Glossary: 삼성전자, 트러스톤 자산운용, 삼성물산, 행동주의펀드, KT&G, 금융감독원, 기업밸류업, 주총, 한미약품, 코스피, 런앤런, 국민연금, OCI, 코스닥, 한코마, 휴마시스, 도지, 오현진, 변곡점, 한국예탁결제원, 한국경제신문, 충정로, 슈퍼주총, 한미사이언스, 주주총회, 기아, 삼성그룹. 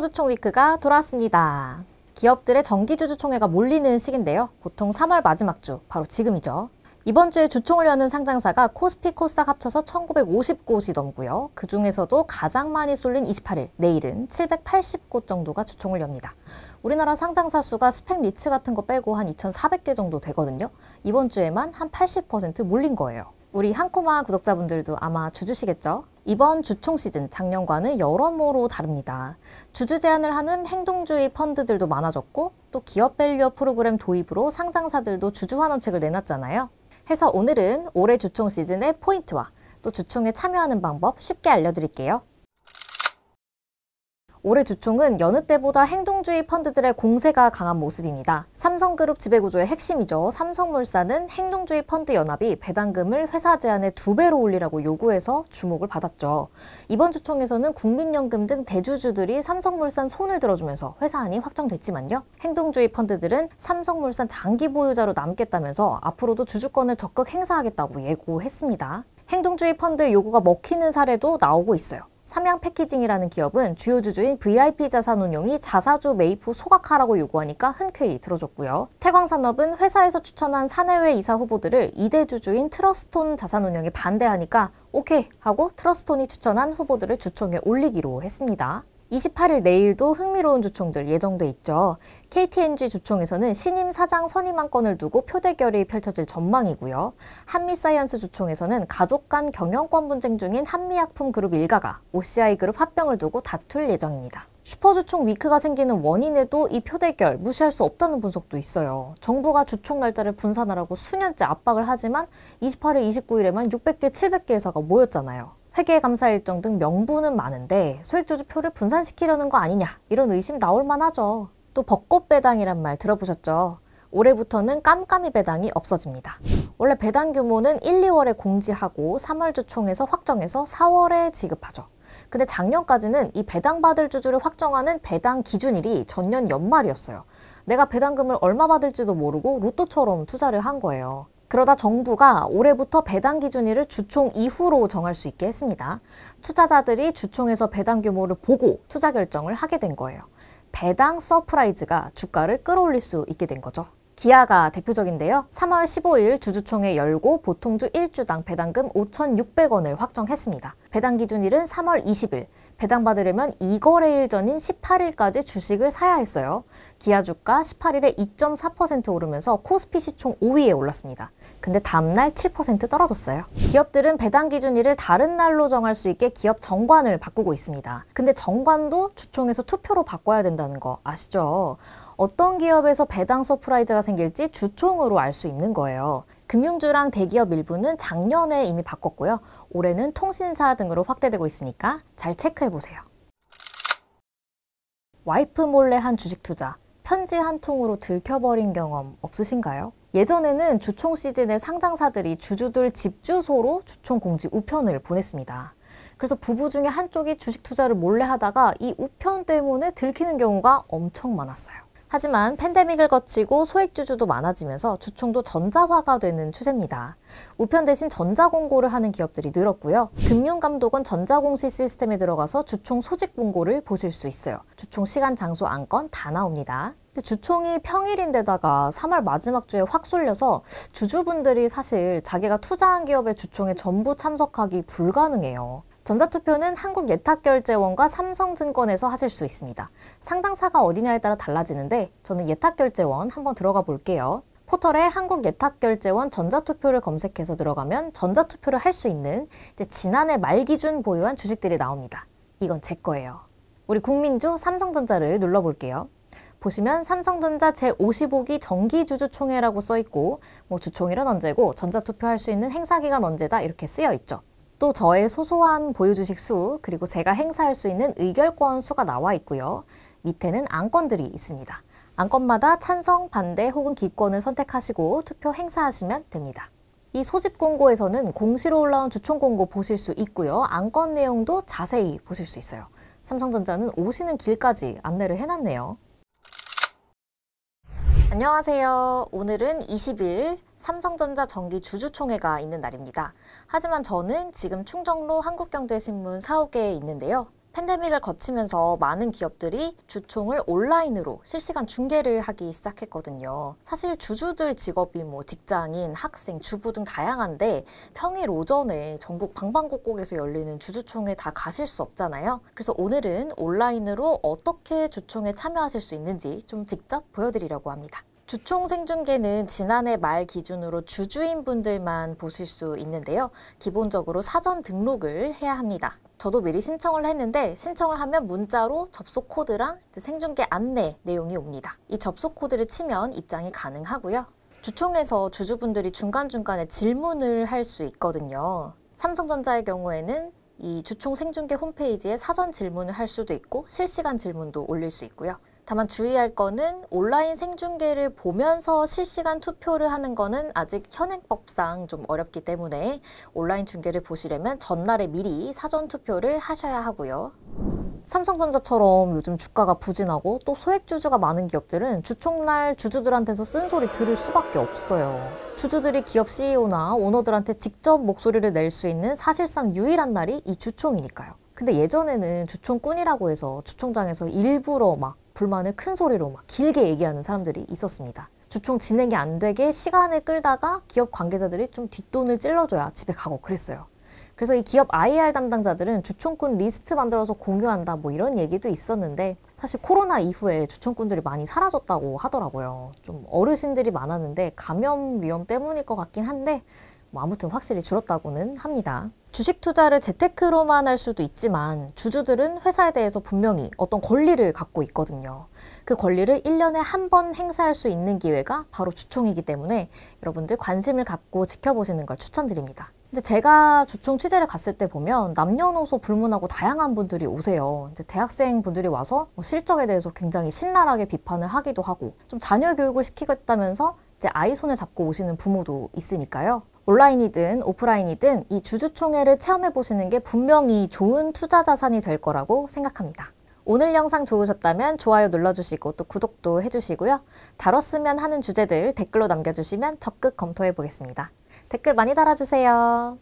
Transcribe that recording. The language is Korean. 슈퍼주총위크가 돌아왔습니다. 기업들의 정기주주총회가 몰리는 시기인데요. 보통 3월 마지막 주, 바로 지금이죠. 이번 주에 주총을 여는 상장사가 코스피, 코스닥 합쳐서 1950곳이 넘고요. 그중에서도 가장 많이 쏠린 28일, 내일은 780곳 정도가 주총을 엽니다. 우리나라 상장사 수가 스펙 리츠 같은 거 빼고 한 2,400개 정도 되거든요. 이번 주에만 한 80% 몰린 거예요. 우리 한코마 구독자분들도 아마 주주시겠죠? 이번 주총 시즌, 작년과는 여러모로 다릅니다. 주주 제한을 하는 행동주의 펀드들도 많아졌고 또 기업 밸류업 프로그램 도입으로 상장사들도 주주 환원책을 내놨잖아요. 해서 오늘은 올해 주총 시즌의 포인트와 또 주총에 참여하는 방법 쉽게 알려드릴게요. 올해 주총은 여느 때보다 행동주의 펀드들의 공세가 강한 모습입니다. 삼성그룹 지배구조의 핵심이죠. 삼성물산은 행동주의 펀드 연합이 배당금을 회사 제한의 2배로 올리라고 요구해서 주목을 받았죠. 이번 주총에서는 국민연금 등 대주주들이 삼성물산 손을 들어주면서 회사안이 확정됐지만요. 행동주의 펀드들은 삼성물산 장기 보유자로 남겠다면서 앞으로도 주주권을 적극 행사하겠다고 예고했습니다. 행동주의 펀드의 요구가 먹히는 사례도 나오고 있어요. 삼양패키징이라는 기업은 주요 주주인 VIP 자산운용이 자사주 매입 후 소각하라고 요구하니까 흔쾌히 들어줬고요. 태광산업은 회사에서 추천한 사내외 이사 후보들을 2대 주주인 트러스톤 자산운용이 반대하니까 오케이 하고 트러스톤이 추천한 후보들을 주총에 올리기로 했습니다. 28일 내일도 흥미로운 주총들 예정돼 있죠. KT&G 주총에서는 신임 사장 선임안 건을 두고 표대결이 펼쳐질 전망이고요. 한미사이언스 주총에서는 가족 간 경영권 분쟁 중인 한미약품 그룹 일가가 OCI 그룹 합병을 두고 다툴 예정입니다. 슈퍼주총 위크가 생기는 원인에도 이 표대결 무시할 수 없다는 분석도 있어요. 정부가 주총 날짜를 분산하라고 수년째 압박을 하지만 28일, 29일에만 600개, 700개 회사가 모였잖아요. 회계 감사 일정 등 명분은 많은데 소액주주표를 분산시키려는 거 아니냐 이런 의심 나올 만하죠. 또 벚꽃 배당이란 말 들어보셨죠? 올해부터는 깜깜이 배당이 없어집니다. 원래 배당 규모는 1, 2월에 공지하고 3월 주총에서 확정해서 4월에 지급하죠. 근데 작년까지는 이 배당받을 주주를 확정하는 배당 기준일이 전년 연말이었어요. 내가 배당금을 얼마 받을지도 모르고 로또처럼 투자를 한 거예요. 그러다 정부가 올해부터 배당 기준일을 주총 이후로 정할 수 있게 했습니다. 투자자들이 주총에서 배당 규모를 보고 투자 결정을 하게 된 거예요. 배당 서프라이즈가 주가를 끌어올릴 수 있게 된 거죠. 기아가 대표적인데요. 3월 15일 주주총회 열고 보통주 1주당 배당금 5,600원을 확정했습니다. 배당 기준일은 3월 20일. 배당받으려면 2거래일 전인 18일까지 주식을 사야 했어요. 기아 주가 18일에 2.4% 오르면서 코스피 시총 5위에 올랐습니다. 근데 다음날 7% 떨어졌어요. 기업들은 배당 기준일을 다른 날로 정할 수 있게 기업 정관을 바꾸고 있습니다. 근데 정관도 주총에서 투표로 바꿔야 된다는 거 아시죠? 어떤 기업에서 배당 서프라이즈가 생길지 주총으로 알 수 있는 거예요. 금융주랑 대기업 일부는 작년에 이미 바꿨고요. 올해는 통신사 등으로 확대되고 있으니까 잘 체크해보세요. 와이프 몰래 한 주식 투자, 편지 한 통으로 들켜버린 경험 없으신가요? 예전에는 주총 시즌에 상장사들이 주주들 집 주소로 주총 공지 우편을 보냈습니다. 그래서 부부 중에 한쪽이 주식 투자를 몰래 하다가 이 우편 때문에 들키는 경우가 엄청 많았어요. 하지만 팬데믹을 거치고 소액주주도 많아지면서 주총도 전자화가 되는 추세입니다. 우편 대신 전자공고를 하는 기업들이 늘었고요. 금융감독원 전자공시 시스템에 들어가서 주총 소식 공고를 보실 수 있어요. 주총 시간, 장소, 안건 다 나옵니다. 근데 주총이 평일인데다가 3월 마지막 주에 확 쏠려서 주주분들이 사실 자기가 투자한 기업의 주총에 전부 참석하기 불가능해요. 전자투표는 한국예탁결제원과 삼성증권에서 하실 수 있습니다. 상장사가 어디냐에 따라 달라지는데 저는 예탁결제원 한번 들어가 볼게요. 포털에 한국예탁결제원 전자투표를 검색해서 들어가면 전자투표를 할 수 있는 이제 지난해 말 기준 보유한 주식들이 나옵니다. 이건 제 거예요. 우리 국민주 삼성전자를 눌러볼게요. 보시면 삼성전자 제55기 정기주주총회라고 써있고 뭐 주총일은 언제고 전자투표할 수 있는 행사기간 언제다 이렇게 쓰여있죠. 또 저의 소소한 보유주식 수, 그리고 제가 행사할 수 있는 의결권 수가 나와 있고요. 밑에는 안건들이 있습니다. 안건마다 찬성, 반대 혹은 기권을 선택하시고 투표 행사하시면 됩니다. 이 소집 공고에서는 공시로 올라온 주총 공고 보실 수 있고요. 안건 내용도 자세히 보실 수 있어요. 삼성전자는 오시는 길까지 안내를 해놨네요. 안녕하세요. 오늘은 20일 삼성전자 정기 주주총회가 있는 날입니다. 하지만 저는 지금 충정로 한국경제신문 사옥에 있는데요. 팬데믹을 거치면서 많은 기업들이 주총을 온라인으로 실시간 중계를 하기 시작했거든요. 사실 주주들 직업이 뭐 직장인, 학생, 주부 등 다양한데 평일 오전에 전국 방방곡곡에서 열리는 주주총에 다 가실 수 없잖아요. 그래서 오늘은 온라인으로 어떻게 주총에 참여하실 수 있는지 좀 직접 보여드리려고 합니다. 주총 생중계는 지난해 말 기준으로 주주인 분들만 보실 수 있는데요. 기본적으로 사전 등록을 해야 합니다. 저도 미리 신청을 했는데 신청을 하면 문자로 접속 코드랑 생중계 안내 내용이 옵니다. 이 접속 코드를 치면 입장이 가능하고요. 주총에서 주주분들이 중간중간에 질문을 할 수 있거든요. 삼성전자의 경우에는 이 주총 생중계 홈페이지에 사전 질문을 할 수도 있고 실시간 질문도 올릴 수 있고요. 다만 주의할 거는 온라인 생중계를 보면서 실시간 투표를 하는 거는 아직 현행법상 좀 어렵기 때문에 온라인 중계를 보시려면 전날에 미리 사전 투표를 하셔야 하고요. 삼성전자처럼 요즘 주가가 부진하고 또 소액주주가 많은 기업들은 주총날 주주들한테서 쓴소리 들을 수밖에 없어요. 주주들이 기업 CEO나 오너들한테 직접 목소리를 낼 수 있는 사실상 유일한 날이 이 주총이니까요. 근데 예전에는 주총꾼이라고 해서 주총장에서 일부러 막 불만을 큰 소리로 막 길게 얘기하는 사람들이 있었습니다. 주총 진행이 안 되게 시간을 끌다가 기업 관계자들이 좀 뒷돈을 찔러줘야 집에 가고 그랬어요. 그래서 이 기업 IR 담당자들은 주총꾼 리스트 만들어서 공유한다 뭐 이런 얘기도 있었는데 사실 코로나 이후에 주총꾼들이 많이 사라졌다고 하더라고요. 좀 어르신들이 많았는데 감염 위험 때문일 것 같긴 한데 뭐 아무튼 확실히 줄었다고는 합니다. 주식 투자를 재테크로만 할 수도 있지만 주주들은 회사에 대해서 분명히 어떤 권리를 갖고 있거든요. 그 권리를 1년에 한 번 행사할 수 있는 기회가 바로 주총이기 때문에 여러분들 관심을 갖고 지켜보시는 걸 추천드립니다. 근데 제가 주총 취재를 갔을 때 보면 남녀노소 불문하고 다양한 분들이 오세요. 이제 대학생 분들이 와서 뭐 실적에 대해서 굉장히 신랄하게 비판을 하기도 하고 좀 자녀 교육을 시키겠다면서 이제 아이 손을 잡고 오시는 부모도 있으니까요. 온라인이든 오프라인이든 이 주주총회를 체험해보시는 게 분명히 좋은 투자 자산이 될 거라고 생각합니다. 오늘 영상 좋으셨다면 좋아요 눌러주시고 또 구독도 해주시고요. 다뤘으면 하는 주제들 댓글로 남겨주시면 적극 검토해보겠습니다. 댓글 많이 달아주세요.